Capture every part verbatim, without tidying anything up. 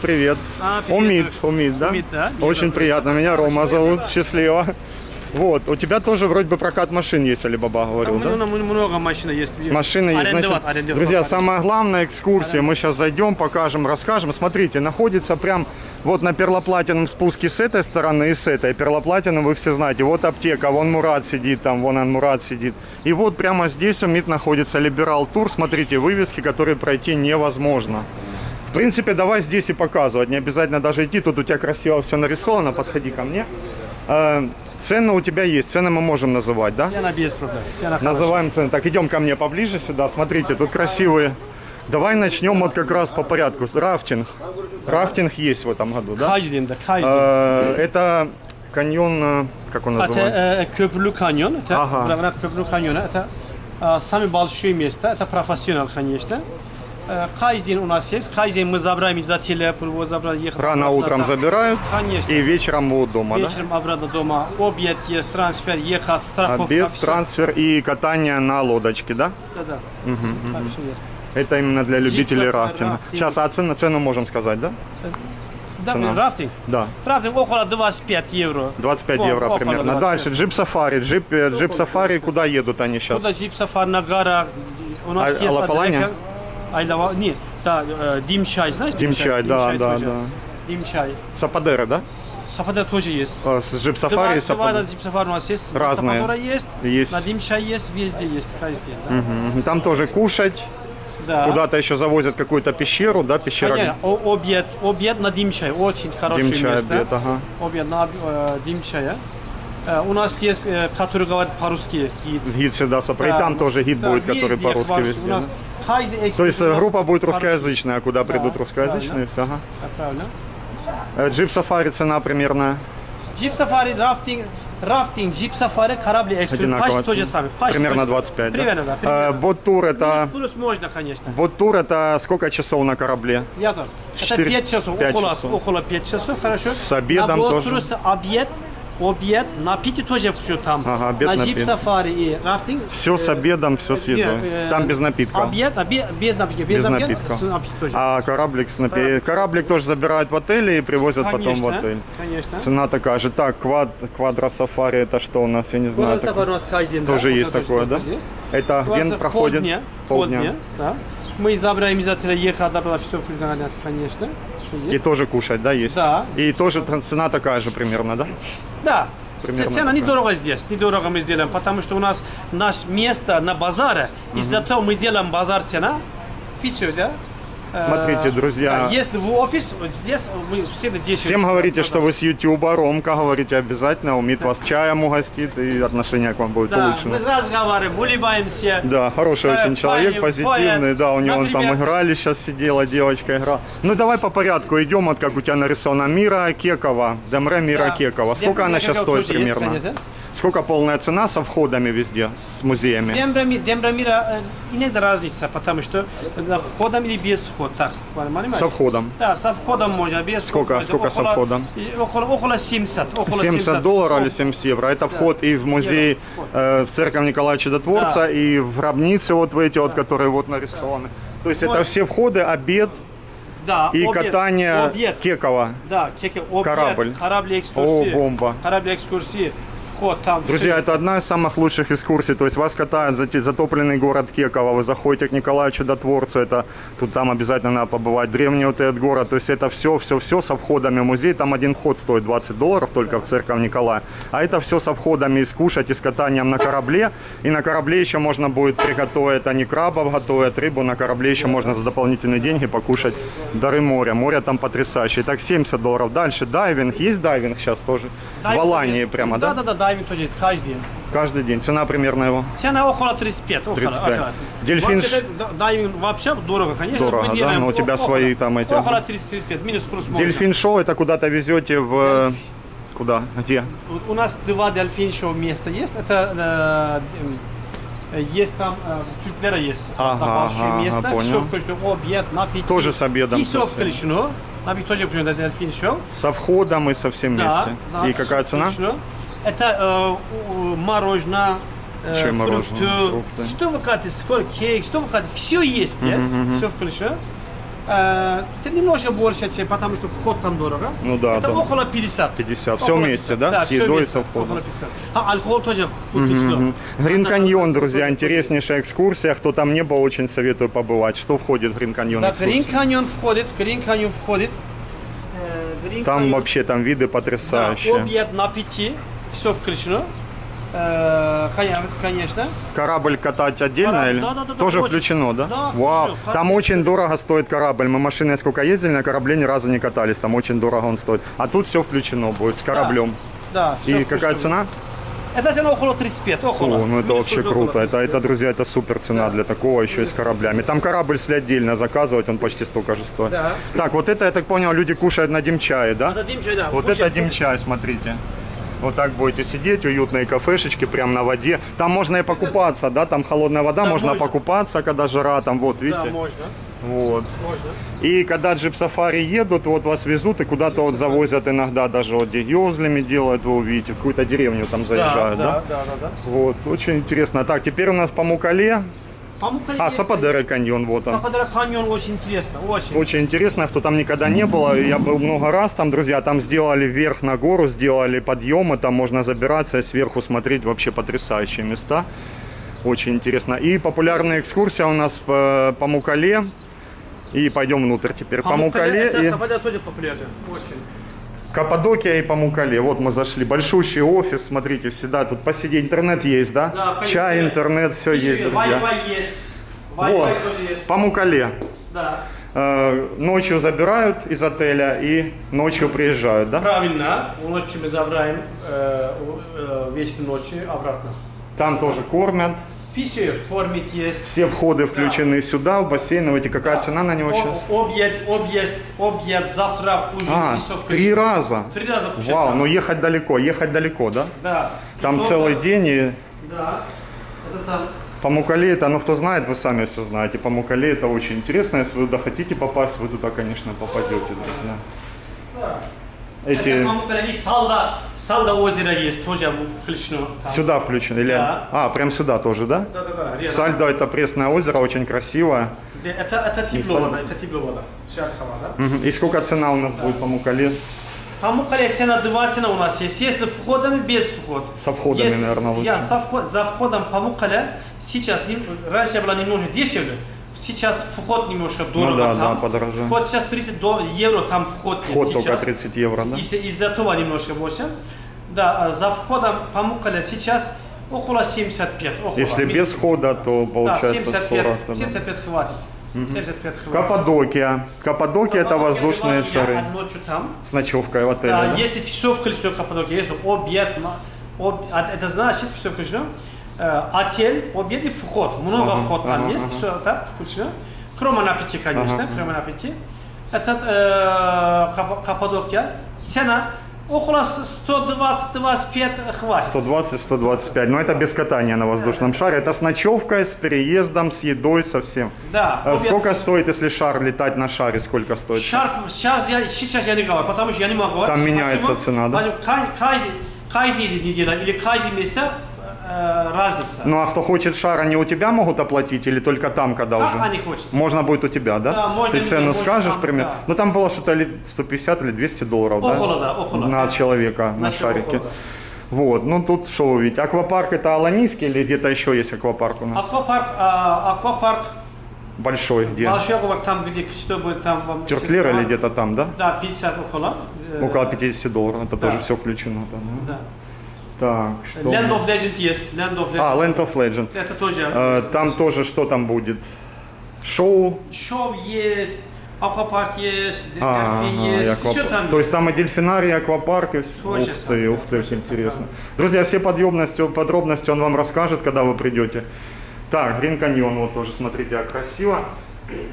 привет. А, привет. Умит, Умит, да? Умит, да? Очень зовут. Приятно. Меня Рома зовут. Счастливо. Вот, у тебя тоже вроде бы прокат машин есть, Алибаба говорил, да? Ну, много машин есть. Машины есть. Значит, друзья, самое главное экскурсия. Мы сейчас зайдем, покажем, расскажем. Смотрите, находится прям вот на перлоплатином спуске с этой стороны и с этой. Перлоплатином вы все знаете. Вот аптека, вон Мурат сидит, там, вон он Мурат сидит. И вот прямо здесь у МИД находится Либерал тур. Смотрите, вывески, которые пройти невозможно. В принципе, давай здесь и показывать. Не обязательно даже идти. Тут у тебя красиво все нарисовано. Подходи ко мне. Цены у тебя есть, цены мы можем называть, да? Цена без проблем. Цена называем цены. Так, идем ко мне поближе сюда. Смотрите, тут красивые. Давай начнем вот как раз по порядку. Рафтинг. Рафтинг есть в этом году, да? Хайдин, да, хайдин. Это каньон, как он называется? Это Кёплю каньон. Это Кёплю каньон. Это самое большое место. Это профессионал, конечно. Хайдин у нас есть. Хайдин мы забираем из отеля. Рано утром забирают. Конечно. И вечером будут дома, вечером да? Вечером обратно дома. Обед есть, трансфер, ехать, страховка. Обед, все. Трансфер и катание на лодочке, да? Да, да. Угу, так, угу. Все есть. Это именно для любителей Джипсов, рафтинга. Рафтинг. Сейчас, а цену, цену можем сказать, да? Да, цена. Рафтинг? Да. Рафтинг около двадцати пяти евро. двадцать пять евро о, примерно. двадцать пять. Дальше джип-сафари. Джип, джип-сафари, куда едут они сейчас? Куда джип-сафари, на горах. У нас а, есть Алания? Айлава, нет, да, э, Дим-чай, знаешь? Дим-чай, да, да, да. Дим-чай. Сападера, да? Сападера тоже есть. А, с джип-сафари и сападера. Джип-сафари у нас есть. Разные. Сападера есть, есть. На Дим-чай есть, везде есть. Каждый, да. Угу. Там тоже кушать. Да. Куда-то еще завозят какую-то пещеру, да, пещера? Нет, обед, обед на Дим-чай, очень хорошее Дим-чай, место. Обед, ага. Обед на э, Дим-чая. У нас есть, который говорит по-русски, гид. Гид всегда, сапра. И там тоже гид будет, который по-русски везде. То есть группа будет русскоязычная, куда придут русскоязычные, все, ага. Джип-сафари цена примерно? Джип-сафари, рафтинг, рафтинг, джип-сафари, корабли, экстрим, почти то же самое. Примерно двадцать пять, да? Бот-тур это... Плюс можно, конечно. Бот-тур это сколько часов на корабле? Я тоже. Это пять часов, около пяти часов, хорошо. С обедом тоже. На бот-тур обед. Обед, напитки тоже все там. Ага, обед, на джип-сафари и рафтинг. Все с обедом, все с едой. Там без напитка. Обед, обед, без напитка. Без, без напитка. Обед, а кораблик с напитком. Кораблик тоже забирают в отеле и привозят конечно, потом в отель. Конечно. Цена такая же. Так, квад, квадро-сафари это что у нас? Я не знаю. Квадро-сафари у нас каждый день. Тоже да, есть такое, да? Есть. Это где проходит? Полдня. Полдня. Да. Мы забираем из отеля, ехать, добрать все включено, конечно. И тоже кушать, да, есть? Да. И тоже цена такая же примерно, да? Да. Примерно цена такая. Недорого здесь, недорого мы сделаем, потому что у нас наше место на базаре, угу. Из-за того мы делаем базар цена, все, да? Смотрите, друзья. Если в офис, вот здесь мы все здесь. Всем говорите, что вы с ютуба, Ромка, говорите обязательно, Умит вас чаем угостит и отношение к вам будет улучшено. Да, мы разговариваем, улыбаемся. Да, хороший очень человек, позитивный, да, у него там играли, сейчас сидела девочка, играла. Ну давай по порядку идем, вот как у тебя нарисовано Мира Кекова, Демре Мира Кекова. Сколько она сейчас стоит примерно? Сколько полная цена со входами везде, с музеями? Демре Мира иногда разница, потому что входом или без входа. Вот так, понимаешь? Со входом. Да, со входом можно. Без сколько входа. Сколько около, со входом? Около, около семидесяти. Около семьдесят долларов или семьдесят евро. Это да. Вход и в музей, э, в церковь Николая Чудотворца, да. И в гробницы вот эти, да. Вот, которые вот нарисованы. Да. То есть вот. Это все входы, обед. Да, и обед, катание обед. Кекова. Да, кеке, обед, корабль. Корабли экскурсии. О, бомба. Корабли экскурсии. Вот, там друзья, все. Это одна из самых лучших экскурсий. То есть вас катают за затопленный город Кекова. Вы заходите к Николаю Чудотворцу. Это тут там обязательно надо побывать. Древний вот этот город. То есть это все, все, все со входами в музей. Там один вход стоит двадцать долларов только да. В церковь Николая. А это все со входами и с кушать, и с катанием на корабле. И на корабле еще можно будет приготовить. Они крабов готовят, рыбу. На корабле еще можно за дополнительные деньги покушать дары моря. Море там потрясающее. Итак, семьдесят долларов. Дальше дайвинг. Есть дайвинг сейчас тоже? Дайвинг в Алании есть. Прямо, да? Да, да, да. Тоже есть каждый день. Каждый день. Цена примерно его? Цена около тридцати пяти. Около, тридцать пять. Около. Дельфин... Дайвинг вообще дорого, конечно. Дорого, да? Но у тебя около, свои там эти... Около тридцати тридцати пяти, минус плюс. Дельфин-шоу это куда-то везете в... Куда? Где? У нас два дельфин-шоу места есть. Это... Есть там, Тутлера есть. Ага, ага, место. Ага, понял. Все включено, обед, напитки. Тоже с обедом. И все включено. Напитки тоже включено, дельфин-шоу. Со входом и со всем вместе. Да, и какая цена? Включено. Это э, мороженое, э, мороженое, фрукты, фрукты. Что вы хотите, сколько, кейк, что вы хотите, все есть, yes? Mm-hmm. Все включено. Э, немножко больше, потому что вход там дорого. Ну да. Это там около пятьдесят. пятьдесят. Все вместе, да? Да, с едой, со входом. А алкоголь тоже включено. Грин Каньон, друзья, интереснейшая экскурсия. Кто там не был, очень советую побывать. Что входит в Грин Каньон? Да, Грин Каньон входит, Грин Каньон входит. Э, там Каньон. Вообще там виды потрясающие. Да, обед, напитки, все включено. Конечно. Корабль катать отдельно? Корабль, или? Да, да, да, тоже очень. Включено, да? Да. Вау. Включено. Там очень дорого стоит корабль. Мы машиной сколько ездили, на корабле ни разу не катались. Там очень дорого он стоит. А тут все включено будет с кораблем. Да. Да, и какая цена? Это цена около тридцати пяти. Около. О, ну это вообще круто. Это, это, друзья, это супер цена, да, для такого, еще и с кораблями. Там корабль, если отдельно заказывать, он почти столько же стоит. Да. Так, вот это, я так понял, люди кушают на дим-чае, да? Это дим-чай, да. Вот кушают, это дим-чай, смотрите. Вот так будете сидеть, уютные кафешечки, прям на воде. Там можно и покупаться, да? Там холодная вода, да, можно, можно покупаться, когда жара там, вот, видите? Да, можно. Вот. Можно. И когда джип-сафари едут, вот вас везут и куда-то вот завозят иногда, даже вот деревьями делают, вы увидите, в какую-то деревню там заезжают, да? Да, да, да, да, да. Вот, очень интересно. Так, теперь у нас Памуккале. Памуккале а, Сападеро каньон, вот он. Сападеро каньон очень интересно, очень. Очень интересно, кто там никогда не было, я был много раз там, друзья, там сделали вверх на гору, сделали подъемы, там можно забираться и сверху смотреть, вообще потрясающие места, очень интересно. И популярная экскурсия у нас в Памуккале, и пойдем внутрь теперь. Памуккале, Памуккале и... Сападеро тоже популярно, очень. Каппадокия и Памуккале. Вот мы зашли. Большущий офис, смотрите, всегда тут по Сиде интернет есть, да? Да, конечно. Чай, интернет, все Пиши, есть, друзья. Wi-Fi есть. Wi-Fi вот. Тоже есть. Памуккале. Да. Э, ночью забирают из отеля и ночью приезжают, да? Правильно. Ночью мы забираем, э, э, вечной ночью обратно. Там тоже кормят. Фишер кормить есть. Все входы включены, да, сюда, в бассейн. Видите, какая, да, цена на него сейчас? Объед, объезд, объезд, завтрак, ужин. А, три раза? Три раза. Вау, там. Но ехать далеко, ехать далеко, да? Да. Там Китово, целый день и... Да. Это там... Памуккале это, ну кто знает, вы сами все знаете. Памуккале это очень интересно. Если вы туда хотите попасть, вы туда, конечно, попадете, друзья. Да. Эти... Сальдо, Сальдо озеро есть, тоже включено. Там. Сюда включено? Или... Да. А, прям сюда тоже, да? Да, да, да. Сальдо это пресное озеро, очень красивое. Да, это это тепло вода, это тепло вода. Шархова, да? Угу. И сколько цена у нас, да, будет Памуккале? Памуккале цена, два цена у нас есть. Если входами, без входа. Со входами, если, наверное, лучше. Я со вход, за входом Памуккале сейчас, раньше было немного дешевле. Сейчас вход немножко дорого, ну, да, там, да, подороже. Вход сейчас тридцать евро, там вход есть. Вход сейчас только тридцать евро, да? Из-за этого немножко больше. Да, за входом Памуккале сейчас около семидесяти пяти. Около. Если без входа, то получается, да, семьдесят пять, сорок, семьдесят пять, да, хватит. Угу. семьдесят пять хватит. Каппадокия. Каппадокия это воздушные шары. Там. С ночевкой в отеле. Да, да? Если все включено в Каппадокии, если обед, об... это значит все включено. Отель, обед и вход. Много ага, вход там ага, есть, ага. Все так включено. Кроме напитки, конечно, ага, кроме напитки. Это э, Каппадокия. Цена около ста двадцати — ста двадцати пяти хватит. сто двадцать — сто двадцать пять. Но это без катания на воздушном, да, шаре. Это с ночевкой, с переездом, с едой, со всем. Да. Обед... Сколько стоит, если шар летать на шаре? Сколько стоит? Шар, сейчас, я, сейчас я не говорю, потому что я не могу говорить. Там меняется Почему? цена, да? Каждый, каждый неделя или каждый месяц разница. Ну а кто хочет шар, они у тебя могут оплатить или только там, когда как уже? Они хочет. Можно будет у тебя, да? Да, можно. Ты цену скажешь, там, примерно? Да. Ну там было что-то сто пятьдесят или двести долларов, охолода, да? Охолода. На человека, на, на шарике. Охолода. Вот, ну тут что вы видите? Аквапарк это аланийский или где-то еще есть аквапарк у нас? Аквапарк, а, аквапарк. Большой, где? Большой аквапарк, там где, что будет там? Тюрклер или где-то там, да? Да, пятьдесят около. Около пятидесяти долларов, это, да, тоже все включено там. Да. Так, что Land of Legend есть. Land of Legend. А, Land of Legend. Это тоже. Э, там есть. Тоже что там будет? Шоу. Шоу есть, аквапарк есть, а, дельфин а, есть. Аквап... Все там То есть там и дельфинарий, и аквапарк, и все. Ух ты, ух ты, очень интересно. Там. Друзья, все подробности, подробности он вам расскажет, когда вы придете. Так, Грин Каньон, вот тоже, смотрите, как красиво.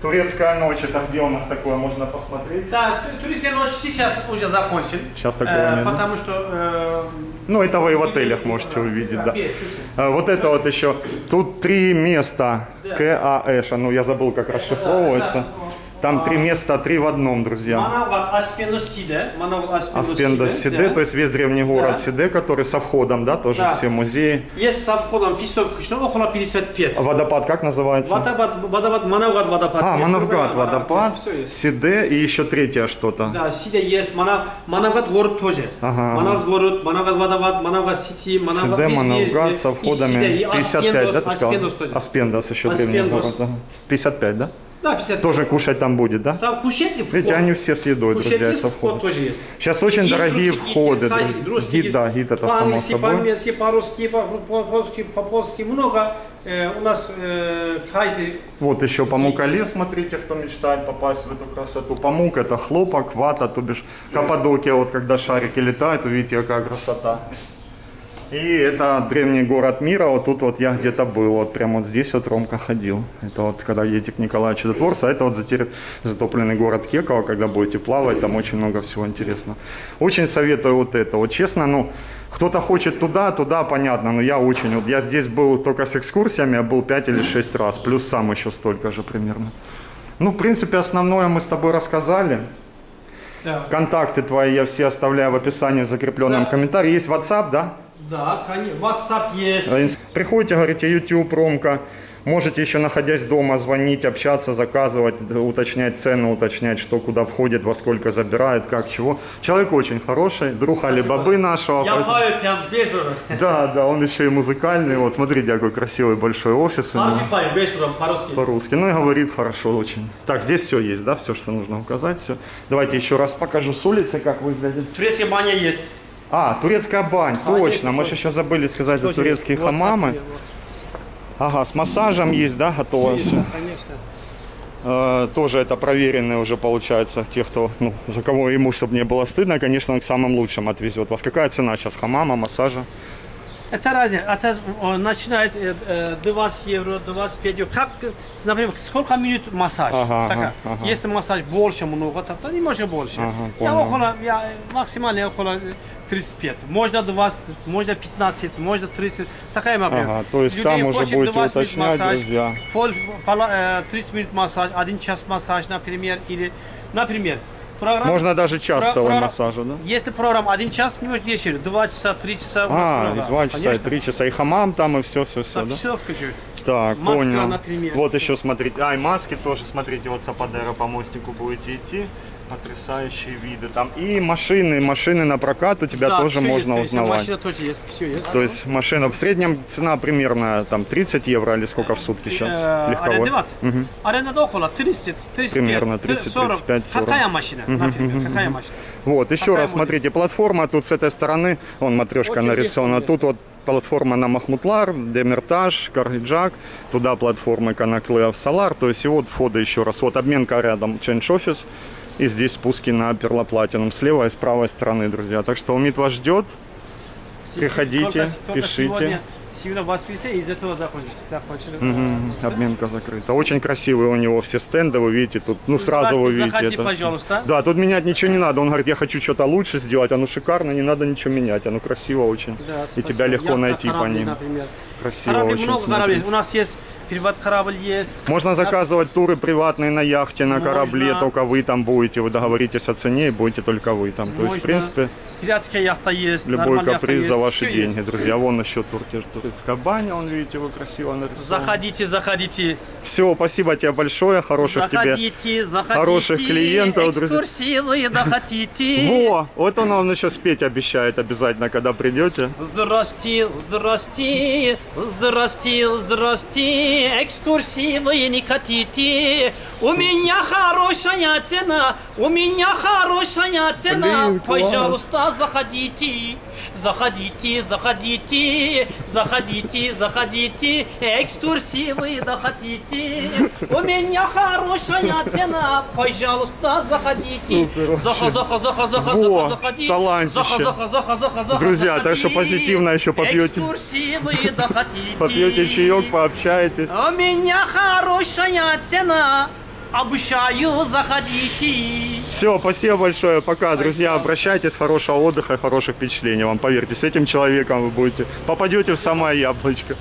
Турецкая ночь, это где у нас такое можно посмотреть? Да, турецкая ночь сейчас уже закончен. Сейчас такое нет, Потому да? что... Э, ну, это вы и в отелях можете да, увидеть, да. да. А, вот это вот еще. Тут три места. Да. КАЭШ, ну я забыл, как расшифровывается. Да, да. Там три места, три в одном, друзья. Манава Аспендос Сиде. Аспендос Сиде, то есть весь древний город Сиде, который со входом, да, тоже все музеи. Есть со входом, около пятьдесят пять. Водопад как называется? Водопад, Манавгат водопад. А, Манавгат водопад, Сиде и еще третье что-то. Да, Сиде есть, Манавгат город тоже. Манавгат город, Манавгат водопад, Манавгат сити, Манавгат везде. Сиде, Манавгат со входами пятьдесят пять, да, ты сказал? Аспендос еще древний город. пятьдесят пять, да? Да, пятьдесят пять. Тоже кушать там будет, да? Там кушать и вход. Ведь они все с едой, кушать друзья, со вход тоже есть. Сейчас очень гид, дорогие русский, входы. Гид, гид, да, гид это само собой. По-английски, по-русски, по-польски, по-польски много. Э, у нас э, каждый... Вот еще Памуккале, смотрите, кто мечтает попасть в эту красоту. Памук это хлопок, вата, то бишь Каппадокия, вот когда шарики летают, видите, какая красота. И это древний город мира, вот тут вот я где-то был, вот прямо вот здесь вот Ромка ходил. Это вот когда едете к Николаю Чудотворцу, а это вот затер... затопленный город Кекова, когда будете плавать, там очень много всего интересного. Очень советую вот это, вот честно, ну, кто-то хочет туда, туда, понятно, но я очень, вот я здесь был только с экскурсиями, я был пять или шесть раз, плюс сам еще столько же примерно. Ну, в принципе, основное мы с тобой рассказали. Да. Контакты твои я все оставляю в описании, в закрепленном За... комментарии. Есть WhatsApp, да? Да, конечно. WhatsApp есть. Приходите, говорите, YouTube, Ромка. Можете еще, находясь дома, звонить, общаться, заказывать, уточнять цену, уточнять, что куда входит, во сколько забирает, как, чего. Человек очень хороший, друг Али-Бабы нашего. Я пою, я без брода. Да, да, он еще и музыкальный. Вот, смотрите, какой красивый большой офис. По-русски. По-русски, ну и говорит хорошо очень. Так, здесь все есть, да, все, что нужно указать, все. Давайте еще раз покажу с улицы, как выглядит. Турецкая баня есть. А, турецкая бань, а, точно, мы же еще забыли сказать, что турецкие вот хамамы. Вот. Ага, с массажем есть, да, готово все? Конечно, конечно. Э, тоже это проверенные уже, получается, тех, кто, ну, за кого ему, чтобы не было стыдно, конечно, он к самым лучшим отвезет вас. Какая цена сейчас хамама, массажа? Это разница, это начинает двадцать евро, двадцать пять евро, как, например, сколько минут массаж, ага, так, ага. Если массаж больше много, то немножко больше, ага, я около, я, максимально около тридцати пяти, можно двадцать, можно пятнадцать, можно тридцать, такая проблема. Ага, то есть людей там уже будете двадцать уточнять, массаж, друзья. Пол, пол, тридцать минут массаж, один час массаж, например, или, например, программ, можно даже час про, целого про, массажа, да? Если программа один час, не может дешевле, два часа, три часа. А, и два часа, и три часа, и хамам там, и все, все, все, а да? Все включу. Так, маска, понял. Например. Вот еще смотрите, а, и маски тоже, смотрите, вот с Ападера по мостику будете идти. Потрясающие виды там. И машины, машины на прокат у тебя да, тоже можно есть, узнавать. Машина тоже есть, все есть. То есть машина в среднем цена примерно там тридцать евро или сколько в сутки сейчас? Легковой. Угу. Аренда около тридцать, тридцать пять, примерно тридцать, тридцать пять, сорок. Какая машина, например, какая машина? Вот, еще какая раз будет? Смотрите, платформа тут с этой стороны, вон матрешка нарисована, тут вот платформа на Махмутлар, Демирташ, Карлиджак, туда платформы Канаклы, Авсалар, то есть и вот входы еще раз. Вот обменка рядом, чендж-офис. И здесь спуски на перлоплатинум слева и с правой стороны, друзья. Так что Умит вас ждет. Приходите, пишите. Сегодня воскресенье, из-за этого закончится. Обменка закрыта. Очень красивые у него все стенды, вы видите. Тут, ну, сразу вы видите это. Пожалуйста. Да, тут менять ничего не надо. Он говорит, я хочу что-то лучше сделать, оно шикарно, не надо ничего менять. Оно красиво очень. И тебя легко найти по ним. Красиво очень. У нас есть... Приват корабль есть. Можно заказывать туры приватные на яхте, на Можно. корабле, только вы там будете, вы договоритесь о цене и будете только вы там. Можно. То есть, в принципе, пиратская яхта есть, любой каприз есть. За ваши Все деньги, есть. друзья. Вон еще турки, турецкая баня, он, видите, вы красиво нарисованы. Заходите, заходите. Все, спасибо тебе большое, хороших заходите, тебе, заходите, хороших клиентов, экскурсии друзья. Заходите. Во, вот он вам еще спеть обещает обязательно, когда придете. Здрасте, здрасте, здрасте, здрасте. Экскурсии вы не хотите. У меня хорошая цена. У меня хорошая цена. Блин, пожалуйста, заходите. Заходите, заходите. Заходите, заходите. Экскурсии вы доходите. У меня хорошая цена. Пожалуйста, заходите. Заха, заха, заха, заха, заха, заходите. Заха, заха, заха, заха, заха. Друзья, так что позитивно еще попьете. Экскурсии вы доходите. Попьете чаек, пообщаетесь. У меня хорошая цена. Обещаю, заходите. Все, спасибо большое. Пока, спасибо. Друзья. Обращайтесь. Хорошего отдыха и хороших впечатлений вам. Поверьте, с этим человеком вы будете попадете в самое яблочко.